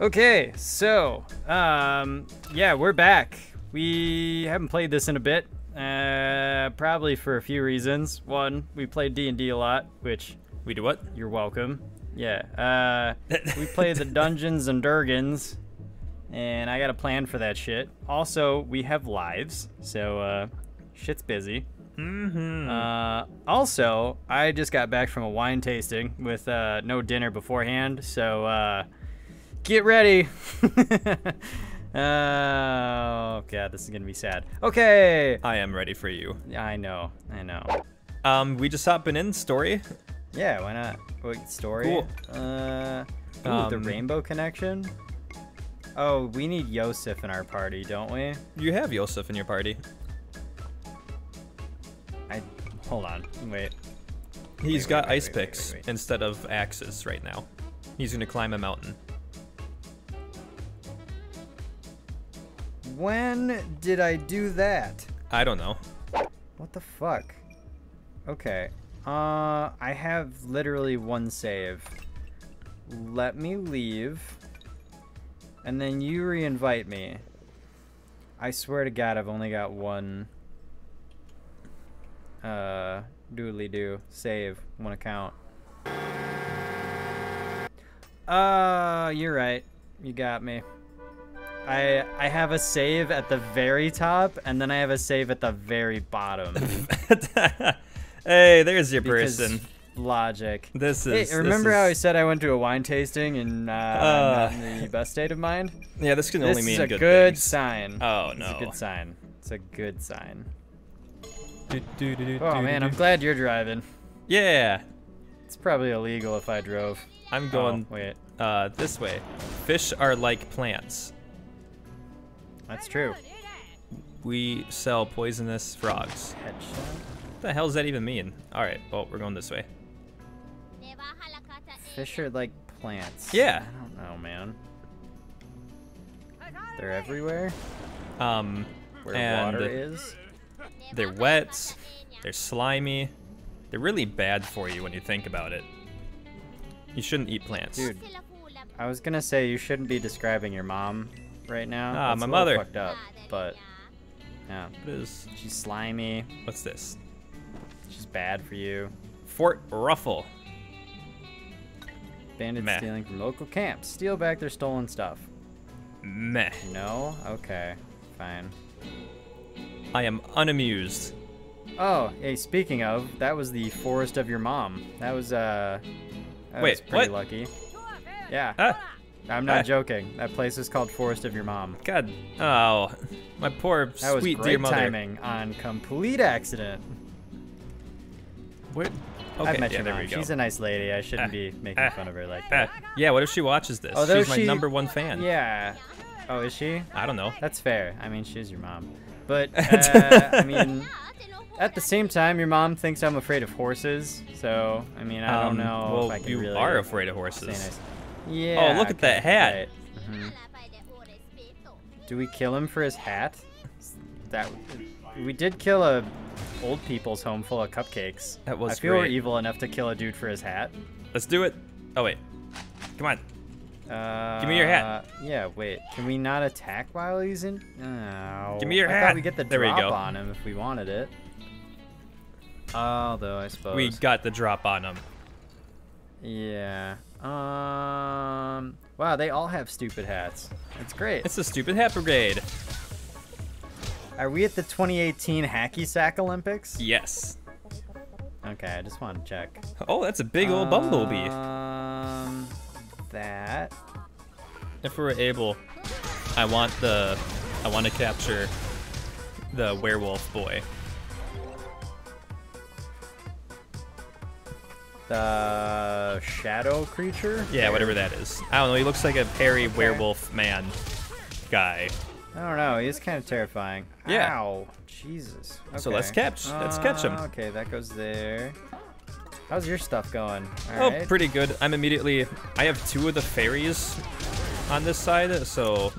Okay, so, yeah, we're back. We haven't played this in a bit, probably for a few reasons. One, we played D&D a lot, which... We do what? You're welcome. Yeah, we played the Dungeons and Dragons, and I got a plan for that shit. Also, we have lives, so, shit's busy. Mm-hmm. Also, I just got back from a wine tasting with, no dinner beforehand, so, get ready. Oh god, this is gonna be sad. Okay, I am ready for you. I know. We just hopping in story. Yeah, why not? Wait, story. Cool. The Rainbow Connection. Oh, we need Yosef in our party, don't we? You have Yosef in your party. Hold on, wait. He's got ice picks instead of axes right now. He's gonna climb a mountain. When did I do that? I don't know. What the fuck? Okay. I have literally one save. Let me leave. And then you re-invite me. I swear to God, I've only got one. Doodly-doo. Save. One account. You're right. You got me. I have a save at the very top, and then I have a save at the very bottom. Hey, there's your person. Logic. This is. Hey, remember how I said I went to a wine tasting and I'm not in the best state of mind? Yeah, this can only mean good things. This is a good sign. Oh no. It's a good sign. It's a good sign. Oh man, I'm glad you're driving. Yeah. It's probably illegal if I drove. I'm going this way. Fish are like plants. That's true. We sell poisonous frogs. What the hell does that even mean? All right, well, we're going this way. Fish are like plants. Yeah. I don't know, man. They're everywhere. Where water is. They're wet. They're slimy. They're really bad for you when you think about it. You shouldn't eat plants. Dude, I was gonna say you shouldn't be describing your mom right now. Ah, my mother. Fucked up, but yeah, she's slimy. What's this? She's bad for you. Fort Ruffle. Bandits stealing from local camps. Steal back their stolen stuff. Meh. No? Okay. Fine. I am unamused. Oh, hey, speaking of, that was the forest of your mom. That was, pretty lucky. Yeah. I'm not joking. That place is called Forest of Your Mom. God. Oh, my poor, sweet, dear mother. That was great timing on complete accident. What? Okay, I've met your mom. She's a nice lady. I shouldn't be making fun of her like that. Yeah, what if she watches this? Although she's my #1 fan. Yeah. Oh, is she? I don't know. That's fair. I mean, she's your mom. But, I mean, at the same time, your mom thinks I'm afraid of horses. So, I mean, I don't know if I can really... Well, you are afraid of horses. Yeah. Oh, look at that hat. Right. Mm-hmm. Do we kill him for his hat? That we did kill a old people's home full of cupcakes. That was I feel we're evil enough to kill a dude for his hat. Let's do it. Oh wait, come on. Give me your hat. Yeah. Wait. Can we not attack while he's in? No. Give me your hat. I thought we get the drop on him if we wanted it. Although I suppose we got the drop on him. Yeah. Wow, they all have stupid hats. That's great. It's a stupid hat brigade. Are we at the 2018 Hacky Sack Olympics? Yes. Okay, I just want to check. Oh, that's a big old bumblebee. That. If we're able, I want to capture the werewolf boy. The shadow creature? Yeah, whatever that is. I don't know. He looks like a hairy werewolf man guy. I don't know. He's kind of terrifying. Yeah. Ow. Jesus. Okay. So let's catch him. Okay, that goes there. How's your stuff going? All right. Pretty good. I'm immediately... I have two of the fairies on this side, so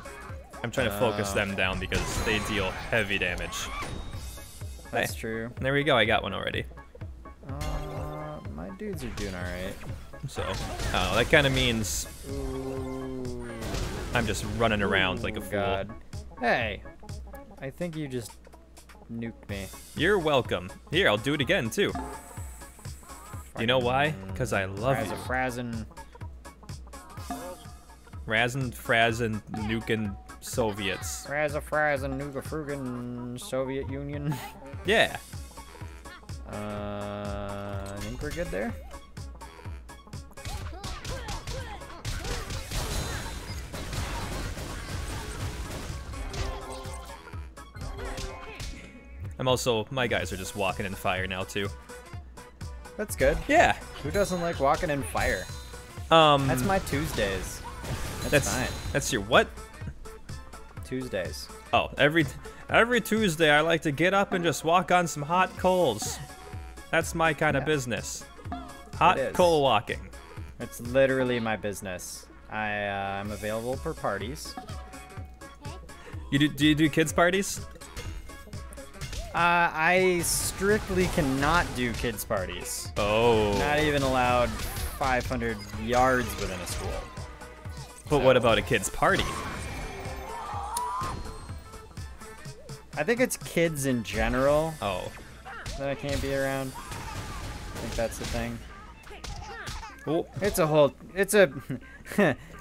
I'm trying to focus them down because they deal heavy damage. That's true. There we go. I got one already. Dudes are doing all right. So, that kind of means... Ooh. I'm just running around like a fool. God. Hey, I think you just nuked me. You're welcome. Here, I'll do it again, too. You know why? Because I love you. Razzin', frazzin', nukin' Soviets. Razzin', frazzin', nuka-frugan Soviet Union. Yeah. I think we're good there. I'm also, my guys are just walking in fire now, too. That's good. Yeah. Who doesn't like walking in fire? That's my Tuesdays. That's fine. That's your what? Tuesdays. Oh, every Tuesday I like to get up and just walk on some hot coals. That's my kind of business. Hot coal walking. That's literally my business. I'm available for parties. Do you do kids parties? I strictly cannot do kids' parties. Oh. Not even allowed 500 yards within a school. But what about a kids' party? I think it's kids in general. Oh. That I can't be around. I think that's the thing. Oh. It's a whole, it's a,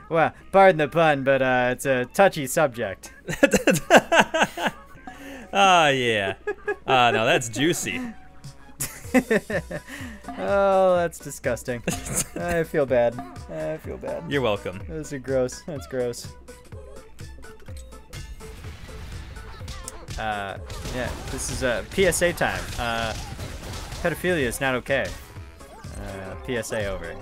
well, pardon the pun, but it's a touchy subject. Oh, yeah. No, that's juicy. Oh, that's disgusting. I feel bad. I feel bad. You're welcome. Those are gross. That's gross. Yeah, this is PSA time. Pedophilia is not okay. PSA over.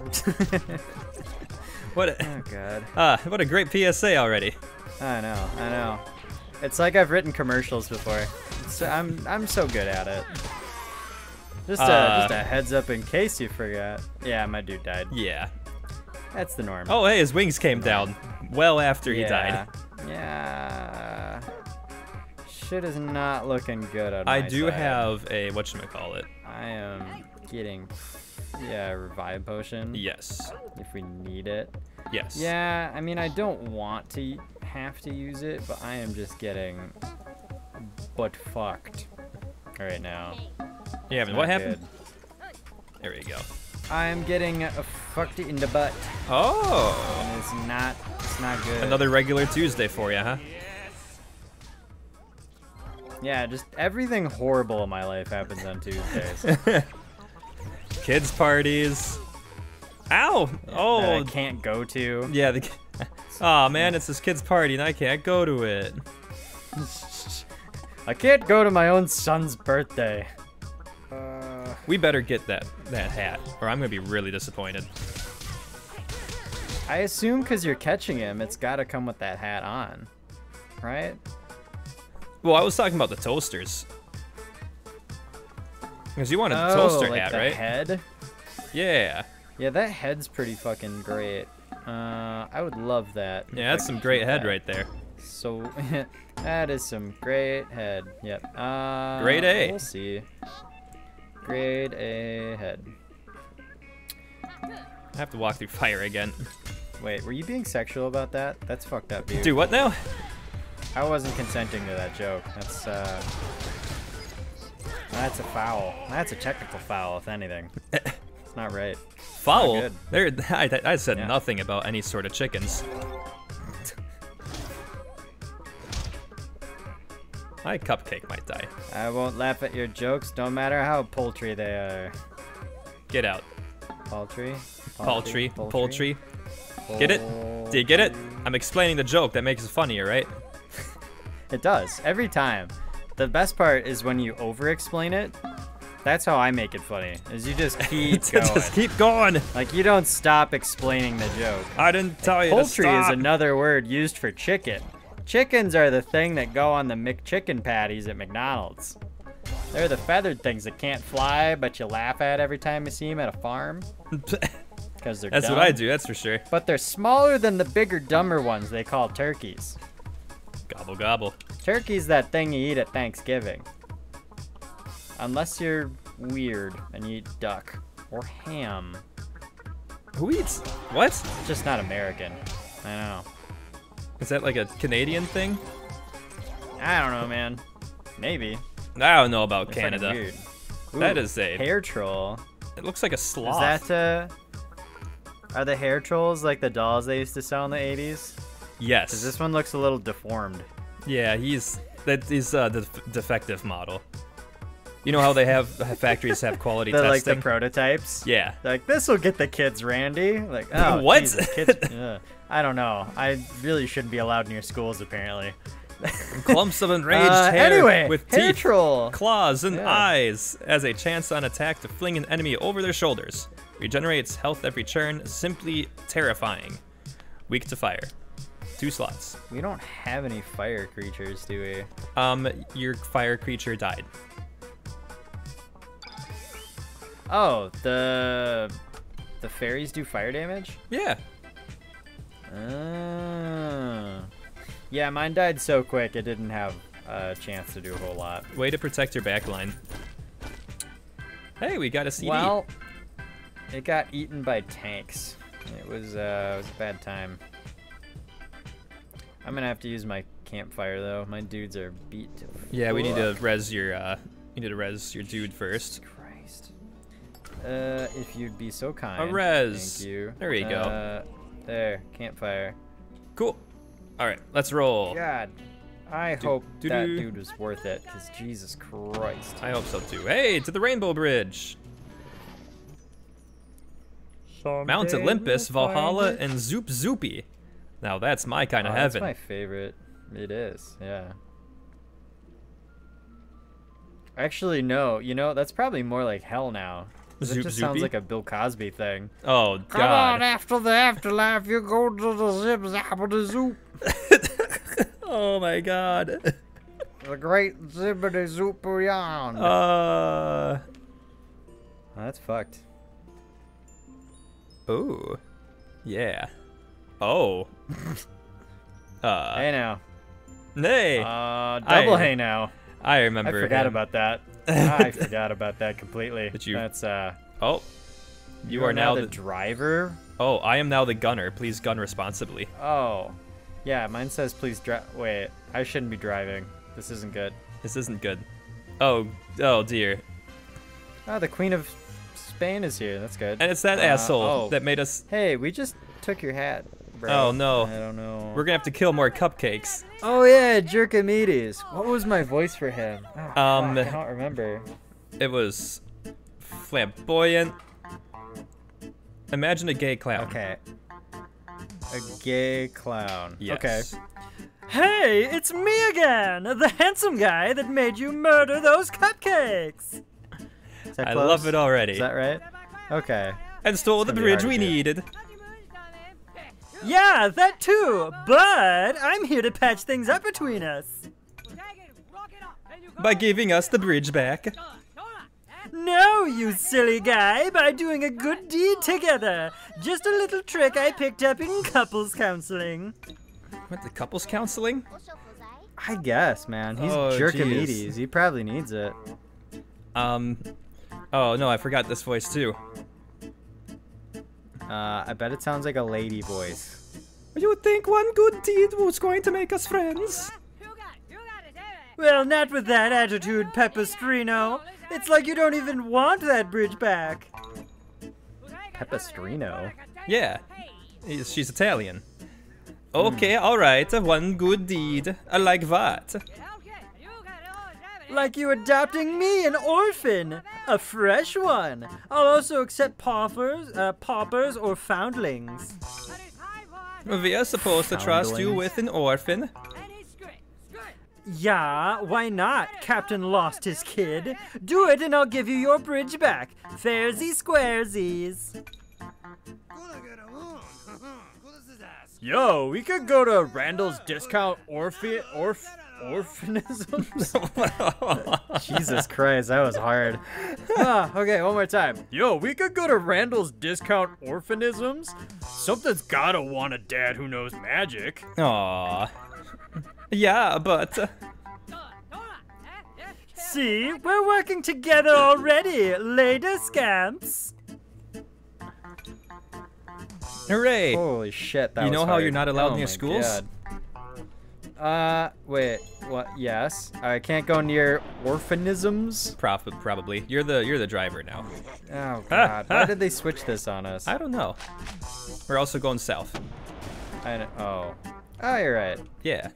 Oh, God. What a great PSA already. I know. I know. It's like I've written commercials before. So I'm so good at it. Just a heads up in case you forgot. Yeah, my dude died. Yeah. That's the norm. Oh, hey, his wings came down well after he died. Yeah. Shit is not looking good on my side. I do have a whatchamacallit. I am getting a revive potion. Yes. If we need it. Yes. Yeah, I mean, I don't want to have to use it, but I am just getting butt fucked right now. Yeah, but what happened? Good. There we go. I'm getting fucked in the butt. Oh. And it's not good. Another regular Tuesday for you, huh? Yeah, just everything horrible in my life happens on Tuesdays. Kids parties. Ow! Oh, that I can't go to. Yeah, oh man, it's this kid's party and I can't go to it. I can't go to my own son's birthday. We better get that hat, or I'm gonna be really disappointed. I assume because you're catching him, it's gotta come with that hat on, right? Well, I was talking about the toasters. Because you want a toaster like hat, right? Head? Yeah. Yeah, that head's pretty fucking great. I would love that. Yeah, that's some great head right there. So, that is some great head. Yep. Grade A. We'll see. Grade A head. I have to walk through fire again. Wait, were you being sexual about that? That's fucked up, dude. Dude, what now? I wasn't consenting to that joke. That's a foul. That's a technical foul, if anything. It's not right. Foul? Not there, I said nothing about any sort of chickens. My cupcake might die. I won't laugh at your jokes, no matter how paltry they are. Get out. Paltry? Paltry. Poultry. Get it? Do you get it? I'm explaining the joke. That makes it funnier, right? It does. Every time. The best part is when you over-explain it. That's how I make it funny, is you just keep going. Just keep going. Like, you don't stop explaining the joke. I didn't tell you to stop. Poultry is another word used for chicken. Chickens are the thing that go on the McChicken patties at McDonald's. They're the feathered things that can't fly, but you laugh at every time you see them at a farm. Because they're That's dumb. What I do, that's for sure. But they're smaller than the bigger, dumber ones they call turkeys. Gobble, gobble. Turkey's that thing you eat at Thanksgiving. Unless you're weird and you eat duck or ham. Who eats? What? Just not American. I know. Is that like a Canadian thing? I don't know, man. Maybe. I don't know about Canada. Weird. Ooh, that is a hair troll. It looks like a sloth. Is that are the hair trolls like the dolls they used to sell in the 80s? Yes. Because this one looks a little deformed. Yeah, that is the defective model. You know how they have factories have quality testing? Like the prototypes? Yeah. They're like, this will get the kids, Randy. Like, oh, what? Jesus, kids, I don't know. I really shouldn't be allowed near schools, apparently. Clumps of enraged hair with teeth, troll. Claws, and eyes as a chance on attack to fling an enemy over their shoulders. Regenerates health every turn. Simply terrifying. Weak to fire. 2 slots. We don't have any fire creatures, do we? Your fire creature died. Oh, the fairies do fire damage? Yeah. Yeah, mine died so quick it didn't have a chance to do a whole lot. Way to protect your back line. Hey, we got a CD. Well, it got eaten by tanks. It was a bad time. I'm gonna have to use my campfire though. My dudes are beat. Yeah, we need to res your dude first. Christ. If you'd be so kind. A res. Thank you. There you go. There, campfire. Cool. All right, let's roll. God, I hope that dude was worth it, because Jesus Christ. I hope so, too. Hey, to the Rainbow Bridge. Mount Olympus, Valhalla, and Zoop Zoopy. Now, that's my kind of heaven. That's my favorite. It is, yeah. Actually, no. You know, that's probably more like hell now. It just sounds like a Bill Cosby thing. Oh, God. Come on, after the afterlife, you go to the zip zappity zoop. Oh, my God. The great zippity zoop beyond. Oh, that's fucked. Oh. Yeah. Oh. Hey now. Hey. Hey now. I remember. I forgot about that. I forgot about that completely. That's you are now the driver. Oh, I am now the gunner. Please gun responsibly. Oh, yeah. Mine says please drive. Wait, I shouldn't be driving. This isn't good. This isn't good. Oh dear. Oh, the Queen of Spain is here. That's good. And it's that asshole that made us. Hey, we just took your hat. Bro. Oh no. I don't know. We're gonna have to kill more cupcakes. Oh yeah, Jerkamedes. What was my voice for him? Oh, I don't remember. It was flamboyant. Imagine a gay clown. Okay. A gay clown. Yes. Okay. Hey, it's me again, the handsome guy that made you murder those cupcakes. I love it already. Is that right? Okay. And stole the bridge we needed. Yeah, that too, but I'm here to patch things up between us. By giving us the bridge back. No, you silly guy, by doing a good deed together. Just a little trick I picked up in couples counseling. What, the couples counseling? I guess, man. He's Jerkamedes. He probably needs it. Oh no, I forgot this voice too. I bet it sounds like a lady voice. You think one good deed was going to make us friends? Well, not with that attitude, Pepestrino. It's like you don't even want that bridge back. Pepestrino? Yeah. She's Italian. Okay, alright. One good deed. Like what? Like you adopting me, an orphan, a fresh one. I'll also accept paupers or foundlings. We are supposed to trust you with an orphan. Yeah, why not? Captain lost his kid. Do it and I'll give you your bridge back. Fairsy squaresies. Yo, we could go to Randall's Discount Orphanisms? Jesus Christ, that was hard. Okay, one more time. Yo, we could go to Randall's Discount Orphanisms. Something's gotta want a dad who knows magic. Aww. Yeah, but... See, we're working together already, later scamps. Hooray. Holy shit, that was hard. You know how you're not allowed near schools? God. Wait. What? Yes. I can't go near orphanisms. Probably. You're the driver now. Oh God. Why did they switch this on us? I don't know. We're also going south. Oh. Oh, you're right. Yeah.